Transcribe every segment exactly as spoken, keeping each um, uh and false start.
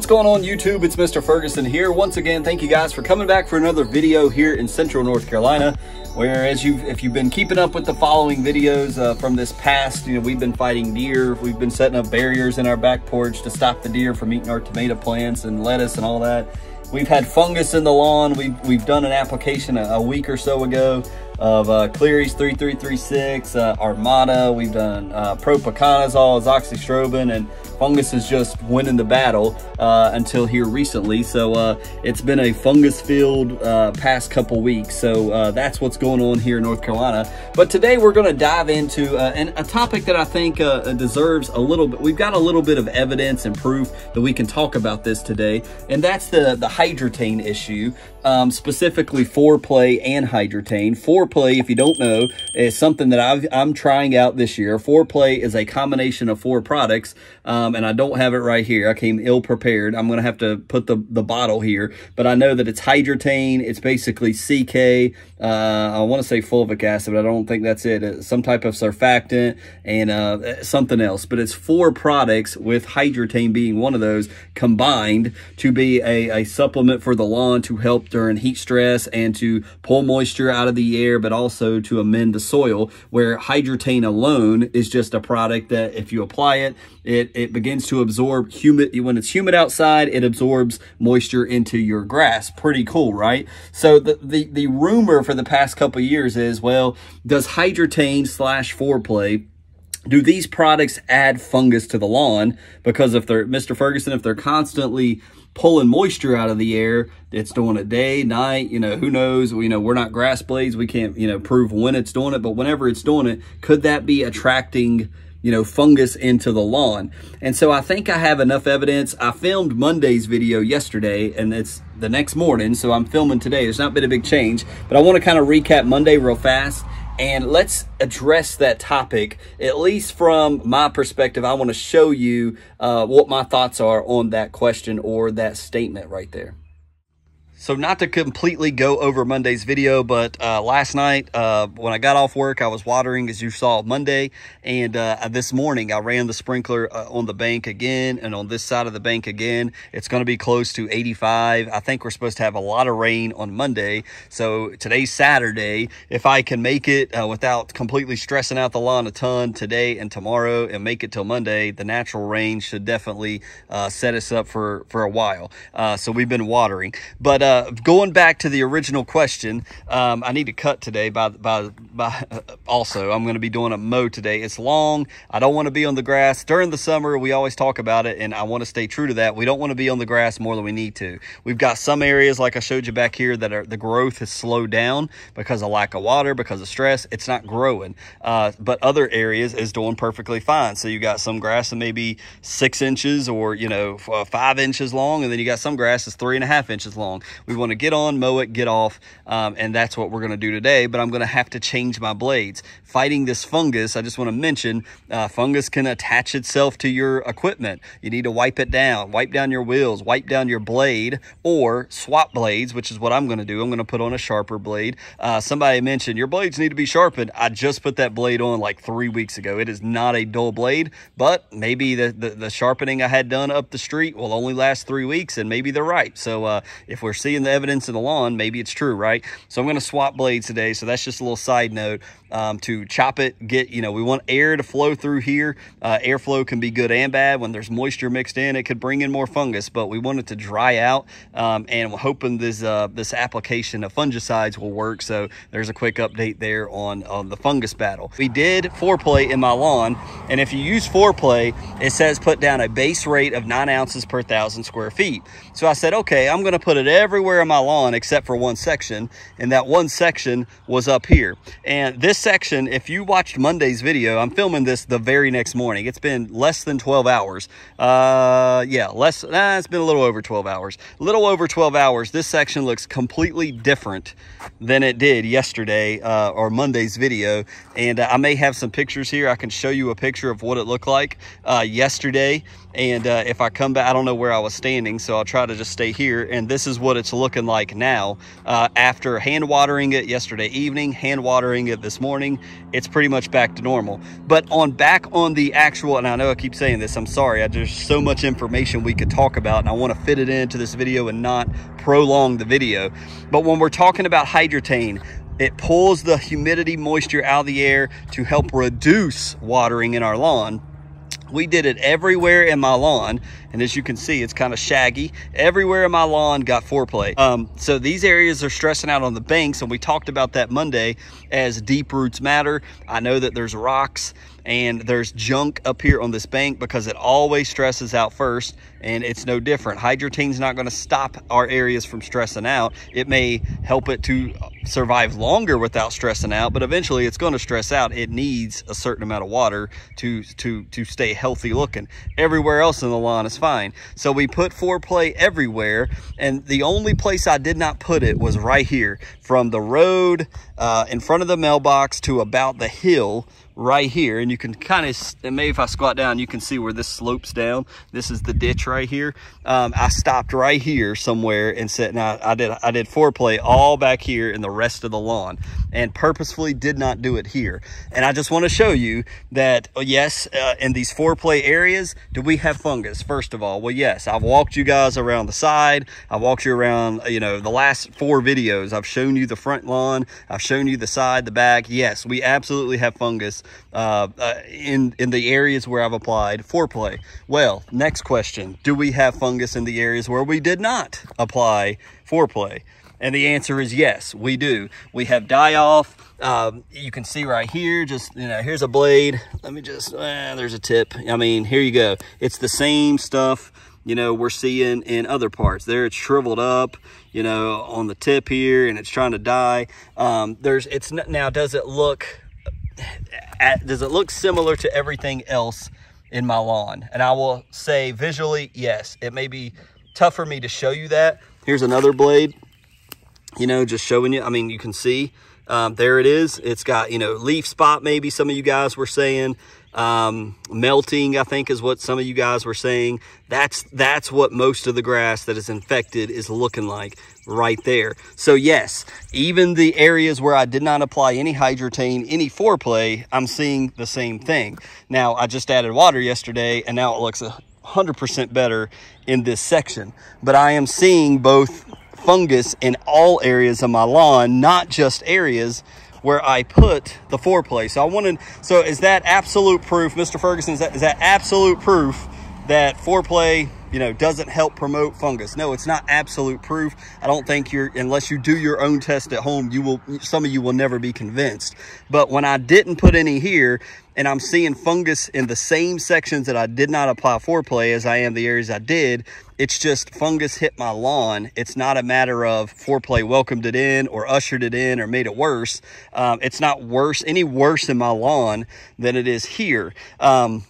What's going on YouTube? It's Mister Ferguson here. Once again, thank you guys for coming back for another video here in Central North Carolina, where as you've, if you've been keeping up with the following videos uh, from this past, you know, we've been fighting deer. We've been setting up barriers in our back porch to stop the deer from eating our tomato plants and lettuce and all that. We've had fungus in the lawn. We've, we've done an application a, a week or so ago of uh, Cleary's thirty-three thirty-six, uh, Armada. We've done uh, Propiconazole, Azoxystrobin, and fungus is just winning the battle uh, until here recently. So uh, it's been a fungus-filled uh, past couple weeks. So uh, that's what's going on here in North Carolina. But today we're going to dive into uh, an, a topic that I think uh, deserves a little bit. We've got a little bit of evidence and proof that we can talk about this today, and that's the the Hydretain issue, um, specifically FOURPlay and Hydretain. FOURPlay, if you don't know, is something that I've, I'm trying out this year. FOURPlay is a combination of four products. Um, and I don't have it right here. I came ill prepared. I'm going to have to put the, the bottle here, but I know that it's Hydretain. It's basically C K. Uh, I want to say fulvic acid, but I don't think that's it. It's some type of surfactant and uh, something else, but it's four products with Hydretain being one of those combined to be a, a supplement for the lawn to help during heat stress and to pull moisture out of the air, but also to amend the soil, where Hydretain alone is just a product that if you apply it, it, it begins to absorb humid. When it's humid outside, it absorbs moisture into your grass. Pretty cool, right? So the the, the rumor for the past couple of years is, well, does Hydretain slash FOURPlay, do these products add fungus to the lawn? Because if they're, Mister Ferguson, if they're constantly pulling moisture out of the air, it's doing it day, night, you know, who knows? You know, we're not grass blades. We can't, you know, prove when it's doing it, but whenever it's doing it, could that be attracting, you know, fungus into the lawn? And so I think I have enough evidence. I filmed Monday's video yesterday, and it's the next morning, so I'm filming today. There's not been a big change, but I want to kind of recap Monday real fast, and let's address that topic, at least from my perspective. I want to show you uh, what my thoughts are on that question or that statement right there. So not to completely go over Monday's video, but uh, last night uh, when I got off work, I was watering, as you saw, Monday. And uh, this morning, I ran the sprinkler uh, on the bank again and on this side of the bank again. It's going to be close to eighty-five. I think we're supposed to have a lot of rain on Monday. So today's Saturday. If I can make it uh, without completely stressing out the lawn a ton today and tomorrow and make it till Monday, the natural rain should definitely uh, set us up for, for a while. Uh, so we've been watering. But uh, Uh, going back to the original question, um, I need to cut today by, by, by uh, also, I'm going to be doing a mow today. It's long. I don't want to be on the grass during the summer. We always talk about it, and I want to stay true to that. We don't want to be on the grass more than we need to. We've got some areas, like I showed you back here, that are, the growth has slowed down because of lack of water, because of stress. It's not growing, uh, but other areas is doing perfectly fine. So you got some grass that may be six inches or, you know, five inches long, and then you got some grass that's three and a half inches long. We want to get on, mow it, get off, um, and that's what we're going to do today. But I'm going to have to change my blades. Fighting this fungus, I just want to mention, uh, fungus can attach itself to your equipment. You need to wipe it down, wipe down your wheels, wipe down your blade, or swap blades, which is what I'm going to do. I'm going to put on a sharper blade. Uh, somebody mentioned, your blades need to be sharpened. I just put that blade on like three weeks ago. It is not a dull blade, but maybe the, the, the sharpening I had done up the street will only last three weeks, and maybe they're right. So uh, if we're seeing in the evidence in the lawn, maybe it's true, right? So I'm going to swap blades today. So that's just a little side note um, to chop it, get, you know, we want air to flow through here. Uh, airflow can be good and bad. When there's moisture mixed in, it could bring in more fungus, but we want it to dry out. Um, and we're hoping this, uh, this application of fungicides will work. So there's a quick update there on, on the fungus battle. We did FOURPlay in my lawn. And if you use FOURPlay, it says put down a base rate of nine ounces per thousand square feet. So I said, okay, I'm going to put it every everywhere in my lawn except for one section, and that one section was up here. And this section, if you watched Monday's video, I'm filming this the very next morning. It's been less than twelve hours. Uh, yeah, less, nah, it's been a little over twelve hours. A little over twelve hours, this section looks completely different than it did yesterday uh, or Monday's video. And uh, I may have some pictures here. I can show you a picture of what it looked like uh, yesterday. And uh, if I come back, I don't know where I was standing, so I'll try to just stay here. And this is what it's it's looking like now. Uh, after hand watering it yesterday evening, hand watering it this morning, it's pretty much back to normal. But on back on the actual, and I know I keep saying this, I'm sorry, I, there's so much information we could talk about, and I want to fit it into this video and not prolong the video. But when we're talking about Hydretain, it pulls the humidity, moisture out of the air to help reduce watering in our lawn. We did it everywhere in my lawn, and as you can see, it's kind of shaggy. Everywhere in my lawn got FOURPlay. Um, so these areas are stressing out on the banks, and we talked about that Monday as deep roots matter. I know that there's rocks and there's junk up here on this bank because it always stresses out first, and it's no different. Hydretain's not going to stop our areas from stressing out. It may help it to survive longer without stressing out, but eventually it's going to stress out. It needs a certain amount of water to to to stay healthy looking. Everywhere else in the lawn is fine. So we put FOURPlay everywhere, and the only place I did not put it was right here, from the road uh, in front of the mailbox to about the hill right here. And you can kind of, and maybe if I squat down, you can see where this slopes down. This is the ditch right here. Um, I stopped right here somewhere and said, now I, I did, I did FOURPlay all back here in the rest of the lawn, and purposefully did not do it here. And I just want to show you that, yes, uh, in these FOURPlay areas, do we have fungus? First of all, well, yes, I've walked you guys around the side. I walked you around, you know, the last four videos. I've shown you the front lawn. I've shown you the side, the back. Yes, we absolutely have fungus Uh, uh, in, in the areas where I've applied FOURPlay. Well, next question. Do we have fungus in the areas where we did not apply FOURPlay? And the answer is yes, we do. We have die-off. Um, you can see right here, just, you know, here's a blade. Let me just, eh, there's a tip. I mean, here you go. It's the same stuff, you know, we're seeing in other parts. There it's shriveled up, you know, on the tip here, and it's trying to die. Um, there's, it's not, now does it look... At, does it look similar to everything else in my lawn? And I will say visually, yes. It may be tough for me to show you that. Here's another blade, you know, just showing you. I mean, you can see um, there it is. It's got, you know, leaf spot, maybe some of you guys were saying. Um, melting, I think, is what some of you guys were saying. That's, that's what most of the grass that is infected is looking like right there. So yes, even the areas where I did not apply any Hydretain, any FOURPlay, I'm seeing the same thing. Now, I just added water yesterday, and now it looks one hundred percent better in this section. But I am seeing both fungus in all areas of my lawn, not just areas where I put the FOURPlay. So I wanted, so is that absolute proof, Mister Ferguson, is that, is that absolute proof that FOURPlay, you know, doesn't help promote fungus? No, it's not absolute proof. I don't think you're, unless you do your own test at home, you will, some of you will never be convinced. But when I didn't put any here, and I'm seeing fungus in the same sections that I did not apply FOURPlay as I am the areas I did, it's just fungus hit my lawn. It's not a matter of FOURPlay welcomed it in or ushered it in or made it worse. Um, it's not worse, any worse in my lawn than it is here. Um,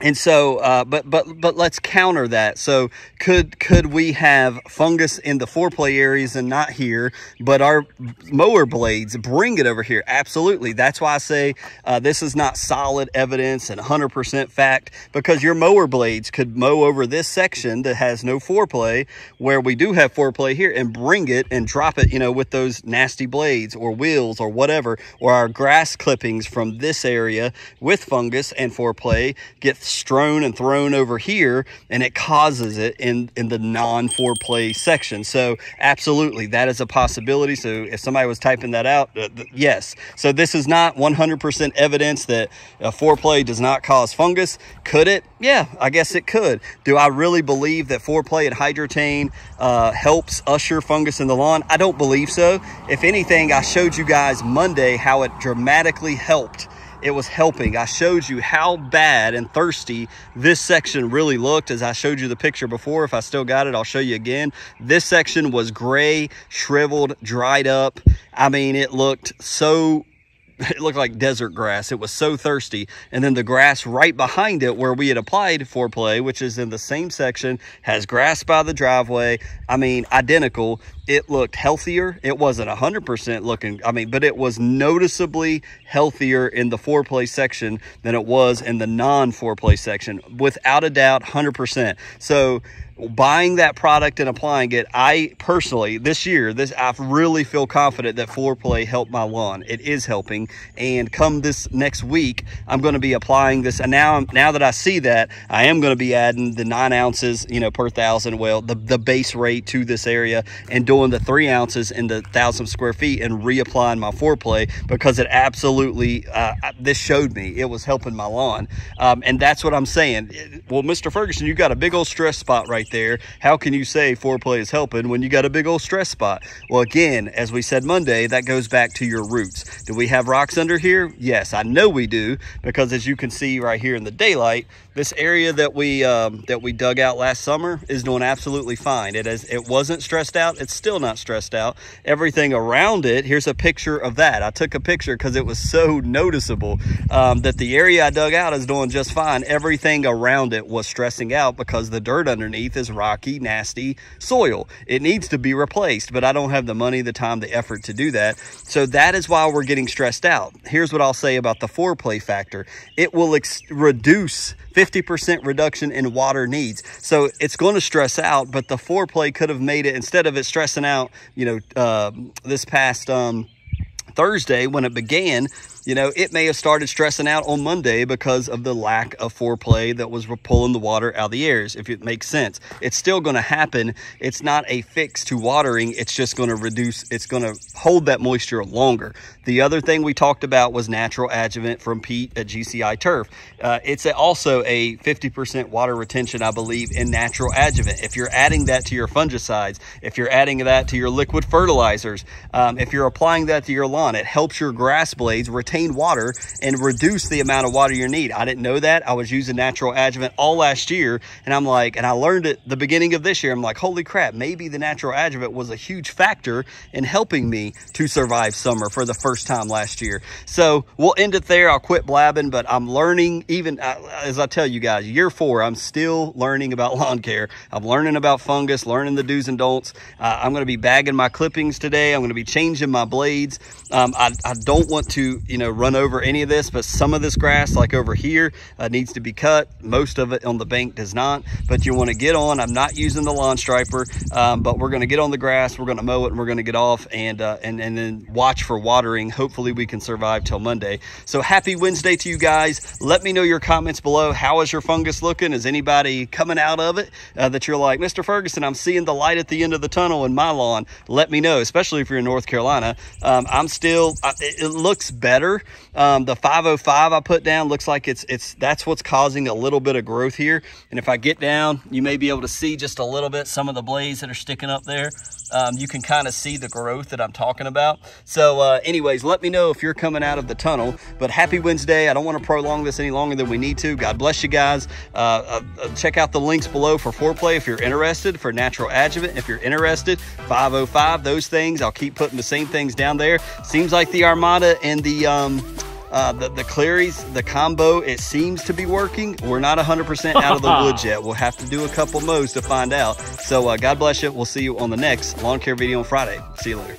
And so, uh, but, but, but let's counter that. So could, could we have fungus in the FOURPlay areas and not here, but our mower blades bring it over here? Absolutely. That's why I say, uh, this is not solid evidence and one hundred percent fact, because your mower blades could mow over this section that has no FOURPlay where we do have FOURPlay here and bring it and drop it, you know, with those nasty blades or wheels or whatever, or our grass clippings from this area with fungus and FOURPlay get strewn and thrown over here, and it causes it in in the non FOURPlay section. So absolutely, that is a possibility. So if somebody was typing that out, uh, th yes. So this is not one hundred percent evidence that uh, FOURPlay does not cause fungus. Could it? Yeah, I guess it could. Do I really believe that FOURPlay and Hydretain uh, helps usher fungus in the lawn? I don't believe so. If anything, I showed you guys Monday how it dramatically helped. It was helping. I showed you how bad and thirsty this section really looked, as I showed you the picture before. If I still got it, I'll show you again. This section was gray, shriveled, dried up. I mean, it looked so, it looked like desert grass. It was so thirsty. And then the grass right behind it where we had applied FOURPlay, which is in the same section, has grass by the driveway. I mean, identical. it looked healthier. It wasn't one hundred percent looking, I mean, but it was noticeably healthier in the four-play section than it was in the non-four-play section, without a doubt, one hundred percent. So buying that product and applying it, I personally, this year, this I really feel confident that four play helped my lawn. It is helping. And come this next week, I'm going to be applying this. And now, now that I see that, I am going to be adding the nine ounces, you know, per thousand, well, the, the base rate to this area, and doing the three ounces in the thousand square feet and reapplying my four play, because it absolutely, uh, this showed me it was helping my lawn. Um, and that's what I'm saying. It, well, Mister Ferguson, you got a big old stress spot right there. How can you say four play is helping when you got a big old stress spot? Well, again, as we said Monday, that goes back to your roots. Do we have rocks under here? Yes, I know we do, because as you can see right here in the daylight, this area that we, um, that we dug out last summer is doing absolutely fine. It has, it wasn't stressed out. It's still Still not stressed out. Everything around it, here's a picture of that. I took a picture because it was so noticeable um, that the area I dug out is doing just fine. Everything around it was stressing out because the dirt underneath is rocky, nasty soil. It needs to be replaced, but I don't have the money, the time, the effort to do that. So that is why we're getting stressed out. Here's what I'll say about the four play factor. It will ex reduce fifty percent reduction in water needs. So it's going to stress out, but the four play could have made it, instead of it stressing out, you know, uh, this past um, Thursday when it began, you know, it may have started stressing out on Monday because of the lack of four play that was pulling the water out of the airs, if it makes sense. It's still going to happen. It's not a fix to watering. It's just going to reduce, it's going to hold that moisture longer. The other thing we talked about was natural adjuvant from Pete at G C I Turf. Uh, it's a, also a fifty percent water retention, I believe, in natural adjuvant. If you're adding that to your fungicides, if you're adding that to your liquid fertilizers, um, if you're applying that to your lawn, it helps your grass blades retain water and reduce the amount of water you need. I didn't know that. I was using natural adjuvant all last year, and I'm like, and I learned it the beginning of this year. I'm like, holy crap, maybe the natural adjuvant was a huge factor in helping me to survive summer for the first time last year. So we'll end it there. I'll quit blabbing, but I'm learning, even as I tell you guys, year four, I'm still learning about lawn care. I'm learning about fungus, learning the do's and don'ts. Uh, I'm going to be bagging my clippings today. I'm going to be changing my blades. Um, I, I don't want to, you know, run over any of this, but some of this grass, like over here, uh, needs to be cut. Most of it on the bank does not, but you want to get on. I'm not using the lawn striper, um, but we're going to get on the grass, we're going to mow it, and we're going to get off and uh, and and then watch for watering. Hopefully we can survive till Monday. So happy Wednesday to you guys. Let me know your comments below. How is your fungus looking? Is anybody coming out of it uh, that you're like, Mister Ferguson, I'm seeing the light at the end of the tunnel in my lawn? Let me know, especially if you're in North Carolina. Um, I'm still, I, it looks better. Um, the five oh five I put down looks like it's it's that's what's causing a little bit of growth here. And if I get down, you may be able to see just a little bit some of the blades that are sticking up there. Um, you can kind of see the growth that I'm talking about. So uh, anyways, let me know if you're coming out of the tunnel. But happy Wednesday. I don't want to prolong this any longer than we need to. God bless you guys. Uh, uh, check out the links below for four play if you're interested, for natural adjuvant if you're interested, five oh five, those things. I'll keep putting the same things down there. Seems like the Armada and the um, Uh, the, the Cleary's, the combo, it seems to be working. We're not one hundred percent out of the woods yet. We'll have to do a couple mows to find out. So uh, God bless you. We'll see you on the next lawn care video on Friday. See you later.